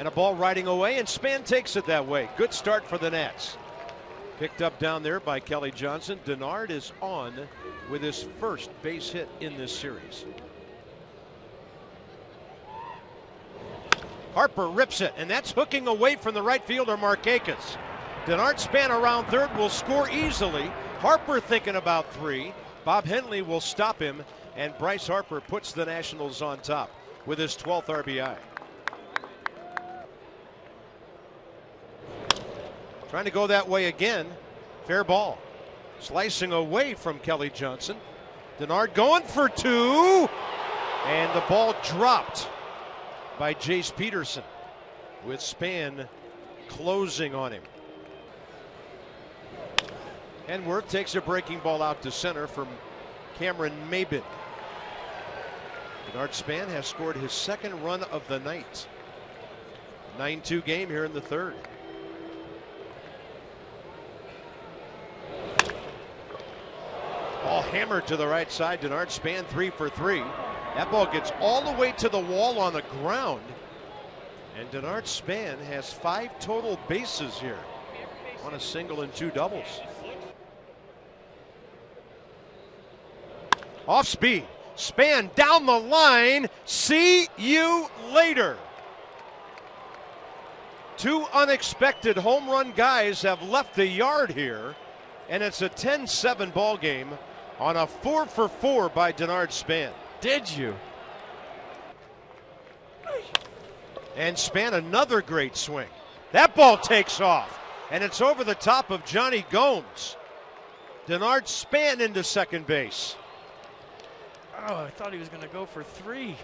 and a ball riding away, and Span takes it that way. Good start for the Nats. Picked up down there by Kelly Johnson. Denard is on with his first base hit in this series. Harper rips it, and that's hooking away from the right fielder Markakis. Denard Span around third will score easily. Harper thinking about three. Bob Henley will stop him, and Bryce Harper puts the Nationals on top with his 12th RBI. Trying to go that way again. Fair ball. Slicing away from Kelly Johnson. Denard going for two, and the ball dropped by Jace Peterson with Span closing on him. And Werth takes a breaking ball out to center from Cameron Maybin. Denard Span has scored his second run of the night. 9-2 game here in the third. Ball hammered to the right side. Denard Span 3 for 3. That ball gets all the way to the wall on the ground. And Denard Span has 5 total bases here on a single and 2 doubles. Off speed. Span down the line. See you later. 2 unexpected home run guys have left the yard here, and it's a 10-7 ball game on a 4 for 4 by Denard Span. Did you? And Span, another great swing. That ball takes off, and it's over the top of Johnny Gomes. Denard Span into second base. Oh, I thought he was going to go for 3.